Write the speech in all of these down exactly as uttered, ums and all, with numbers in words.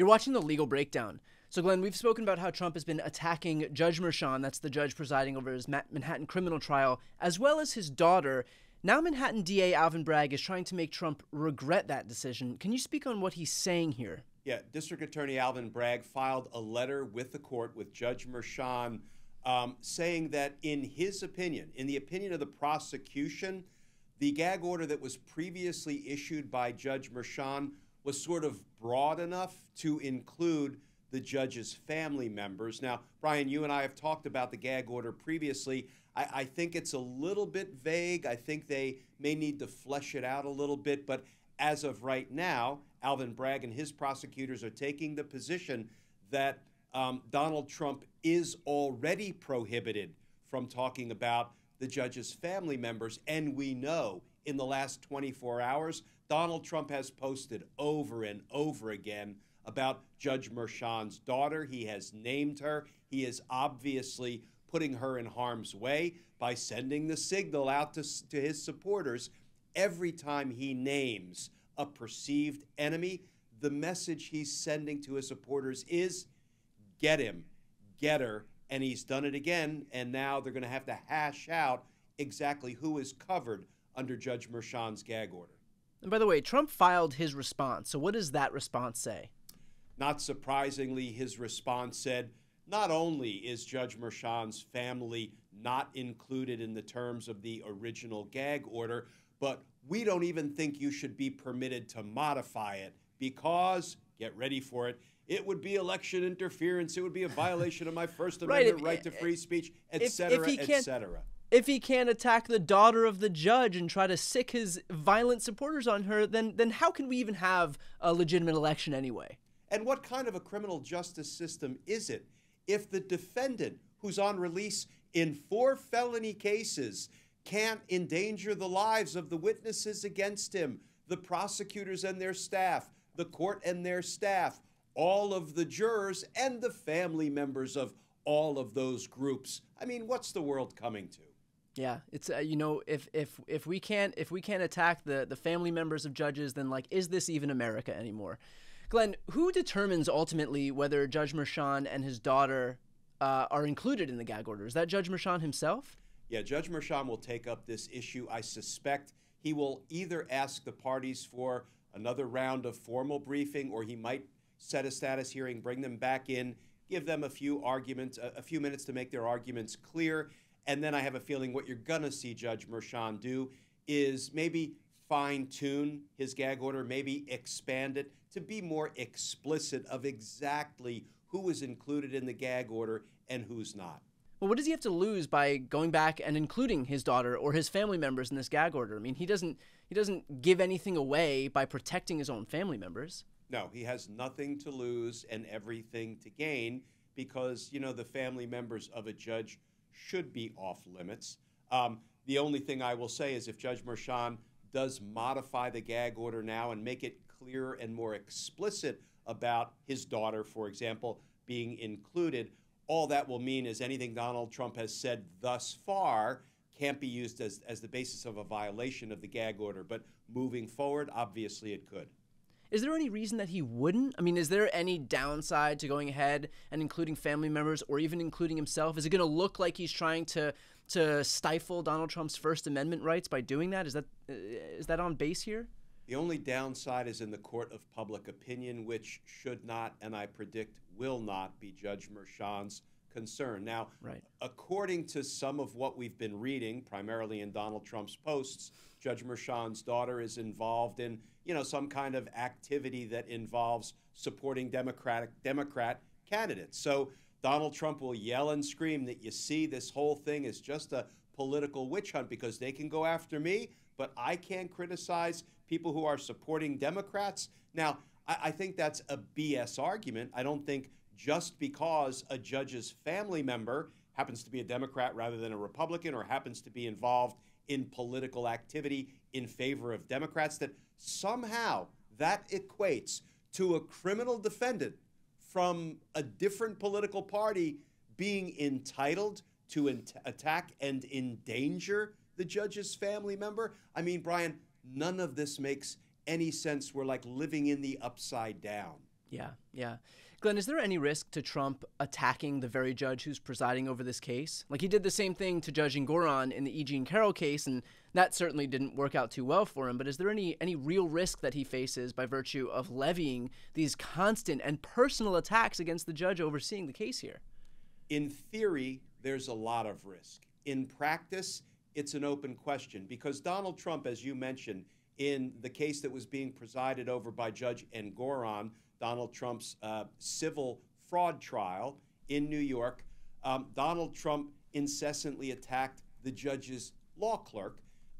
You're watching The Legal Breakdown. So, Glenn, we've spoken about how Trump has been attacking Judge Merchan, that's the judge presiding over his Manhattan criminal trial, as well as his daughter. Now Manhattan D A Alvin Bragg is trying to make Trump regret that decision. Can you speak on what he's saying here? Yeah, District Attorney Alvin Bragg filed a letter with the court, with Judge Merchan, um, saying that in his opinion, in the opinion of the prosecution, the gag order that was previously issued by Judge Merchan was sort of broad enough to include the judge's family members. Now, Brian, you and I have talked about the gag order previously. I, I think it's a little bit vague. I think they may need to flesh it out a little bit. But as of right now, Alvin Bragg and his prosecutors are taking the position that um, Donald Trump is already prohibited from talking about the judge's family members. And we know in the last twenty-four hours, Donald Trump has posted over and over again about Judge Merchan's daughter. He has named her. He is obviously putting her in harm's way by sending the signal out to, to his supporters. Every time he names a perceived enemy, the message he's sending to his supporters is get him, get her, and he's done it again, and now they're going to have to hash out exactly who is covered under Judge Merchan's gag order. And by the way, Trump filed his response, so what does that response say? Not surprisingly, his response said, not only is Judge Merchan's family not included in the terms of the original gag order, but we don't even think you should be permitted to modify it because, get ready for it, it would be election interference, it would be a violation of my First Amendment right, if, right to free speech, et cetera, et cetera. If he can't attack the daughter of the judge and try to sick his violent supporters on her, then, then how can we even have a legitimate election anyway? And what kind of a criminal justice system is it if the defendant, who's on release in four felony cases, can't endanger the lives of the witnesses against him, the prosecutors and their staff, the court and their staff, all of the jurors, and the family members of all of those groups? I mean, what's the world coming to? Yeah, it's uh, you know, if if if we can't if we can't attack the the family members of judges, then like, is this even America anymore? Glenn, who determines ultimately whether Judge Merchan and his daughter uh, are included in the gag order? Is that Judge Merchan himself? Yeah, Judge Merchan will take up this issue. I suspect he will either ask the parties for another round of formal briefing, or he might set a status hearing, bring them back in, give them a few arguments, a few minutes to make their arguments clear. And then I have a feeling what you're going to see Judge Merchan do is maybe fine-tune his gag order, maybe expand it to be more explicit of exactly who is included in the gag order and who's not. Well, what does he have to lose by going back and including his daughter or his family members in this gag order? I mean, he doesn't he doesn't give anything away by protecting his own family members. No, he has nothing to lose and everything to gain because, you know, the family members of a judge should be off limits. Um, the only thing I will say is if Judge Merchan does modify the gag order now and make it clearer and more explicit about his daughter, for example, being included, all that will mean is anything Donald Trump has said thus far can't be used as, as the basis of a violation of the gag order. But moving forward, obviously it could. Is there any reason that he wouldn't? I mean, is there any downside to going ahead and including family members or even including himself? Is it going to look like he's trying to to stifle Donald Trump's First Amendment rights by doing that? Is that is that on base here? The only downside is in the court of public opinion, which should not, and I predict will not, be Judge Merchan's concern. Now, right. According to some of what we've been reading, primarily in Donald Trump's posts, Judge Merchan's daughter is involved in, you know, some kind of activity that involves supporting Democratic Democrat candidates. So Donald Trump will yell and scream that, you see, this whole thing is just a political witch hunt because they can go after me, but I can't criticize people who are supporting Democrats. Now, I, I think that's a B S argument. I don't think just because a judge's family member happens to be a Democrat rather than a Republican or happens to be involved in political activity in favor of Democrats that somehow that equates to a criminal defendant from a different political party being entitled to in- attack and endanger the judge's family member. I mean, Brian, none of this makes any sense. We're like living in the upside down. Yeah, yeah. Glenn, is there any risk to Trump attacking the very judge who's presiding over this case? Like, he did the same thing to Judge Engoron in the E. Jean Carroll case, and that certainly didn't work out too well for him. But is there any, any real risk that he faces by virtue of levying these constant and personal attacks against the judge overseeing the case here? In theory, there's a lot of risk. In practice, it's an open question, because Donald Trump, as you mentioned, in the case that was being presided over by Judge Engoron, Donald Trump's uh, civil fraud trial in New York, um, Donald Trump incessantly attacked the judge's law clerk.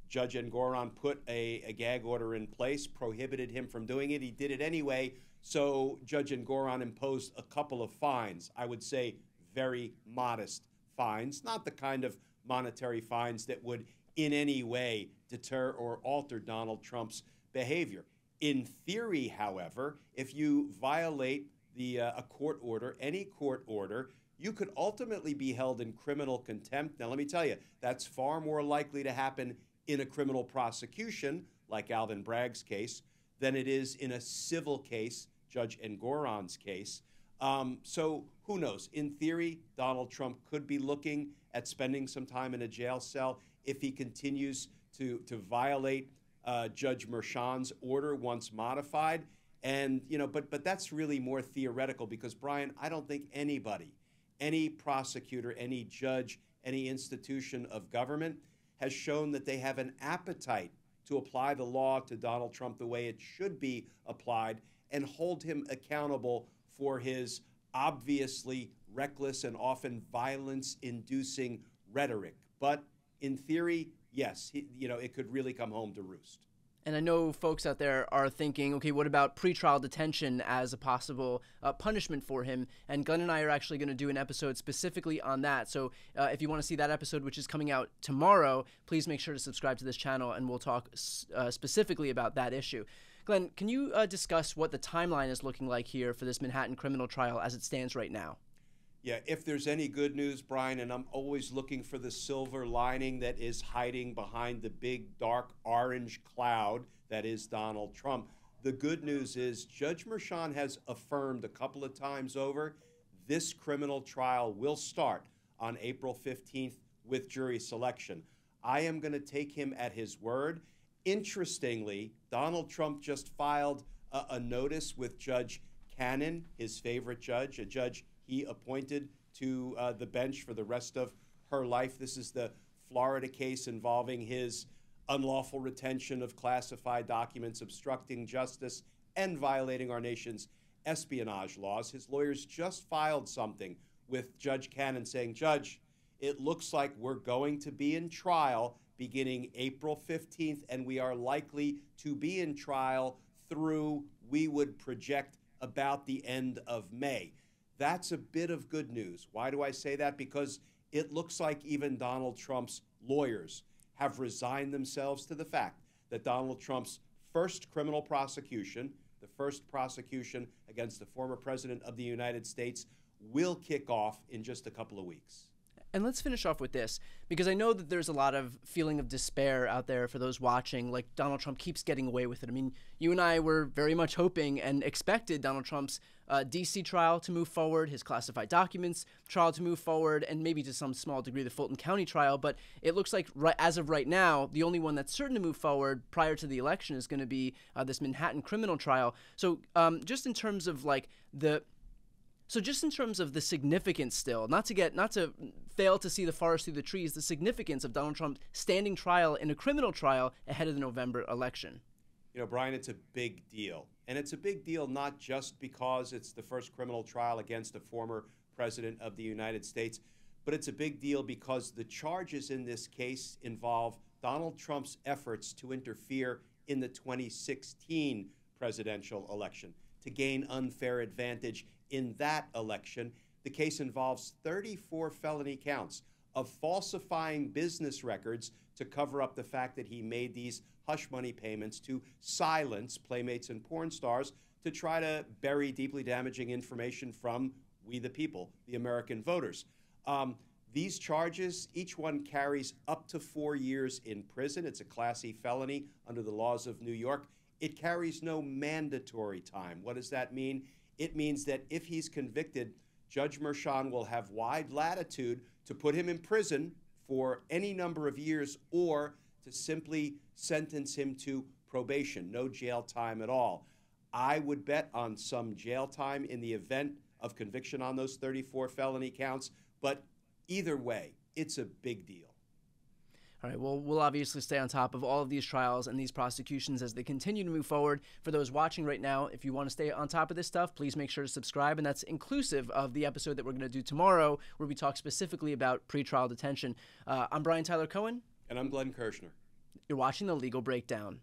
Judge Engoron put a, a gag order in place, prohibited him from doing it. He did it anyway, so Judge Engoron imposed a couple of fines, I would say very modest fines, not the kind of monetary fines that would in any way deter or alter Donald Trump's behavior. In theory, however, if you violate the, uh, a court order, any court order, you could ultimately be held in criminal contempt. Now, let me tell you, that's far more likely to happen in a criminal prosecution, like Alvin Bragg's case, than it is in a civil case, Judge Engoron's case. Um, so who knows? In theory, Donald Trump could be looking at spending some time in a jail cell if he continues to, to violate Uh, Judge Merchan's order once modified. And, you know, but, but that's really more theoretical, because, Brian, I don't think anybody, any prosecutor, any judge, any institution of government has shown that they have an appetite to apply the law to Donald Trump the way it should be applied and hold him accountable for his obviously reckless and often violence-inducing rhetoric. But in theory, yes, he, you know, it could really come home to roost. And I know folks out there are thinking, okay, what about pretrial detention as a possible uh, punishment for him? And Glenn and I are actually going to do an episode specifically on that. So uh, if you want to see that episode, which is coming out tomorrow, please make sure to subscribe to this channel, and we'll talk uh, specifically about that issue. Glenn, can you uh, discuss what the timeline is looking like here for this Manhattan criminal trial as it stands right now? Yeah, if there's any good news, Brian, and I'm always looking for the silver lining that is hiding behind the big, dark, orange cloud that is Donald Trump, the good news is Judge Merchan has affirmed a couple of times over this criminal trial will start on April fifteenth with jury selection. I am going to take him at his word. Interestingly, Donald Trump just filed a, a notice with Judge Cannon, his favorite judge, a judge he appointed to uh, the bench for the rest of her life. This is the Florida case involving his unlawful retention of classified documents, obstructing justice, and violating our nation's espionage laws. His lawyers just filed something with Judge Cannon saying, Judge, it looks like we're going to be in trial beginning April fifteenth, and we are likely to be in trial through, we would project, about the end of May. That's a bit of good news. Why do I say that? Because it looks like even Donald Trump's lawyers have resigned themselves to the fact that Donald Trump's first criminal prosecution, the first prosecution against the former president of the United States, will kick off in just a couple of weeks. And let's finish off with this, because I know that there's a lot of feeling of despair out there for those watching, like Donald Trump keeps getting away with it. I mean, you and I were very much hoping and expected Donald Trump's uh, D C trial to move forward, his classified documents trial to move forward, and maybe to some small degree the Fulton County trial. But it looks like right, as of right now, the only one that's certain to move forward prior to the election is going to be uh, this Manhattan criminal trial. So um, just in terms of like the... So just in terms of the significance still, not to get, not to fail to see the forest through the trees, the significance of Donald Trump standing trial in a criminal trial ahead of the November election. You know, Brian, it's a big deal. And it's a big deal not just because it's the first criminal trial against a former president of the United States, but it's a big deal because the charges in this case involve Donald Trump's efforts to interfere in the twenty sixteen presidential election to gain unfair advantage in that election. The case involves thirty-four felony counts of falsifying business records to cover up the fact that he made these hush money payments to silence playmates and porn stars to try to bury deeply damaging information from we the people, the American voters. Um, these charges, each one carries up to four years in prison. It's a Class E felony under the laws of New York. It carries no mandatory time. What does that mean? it means that if he's convicted, Judge Merchan will have wide latitude to put him in prison for any number of years or to simply sentence him to probation, no jail time at all. I would bet on some jail time in the event of conviction on those thirty-four felony counts, but either way, it's a big deal. All right, well, we'll obviously stay on top of all of these trials and these prosecutions as they continue to move forward. For those watching right now, if you want to stay on top of this stuff, please make sure to subscribe, and that's inclusive of the episode that we're going to do tomorrow where we talk specifically about pretrial detention. Uh, I'm Brian Tyler Cohen. And I'm Glenn Kirschner. You're watching The Legal Breakdown.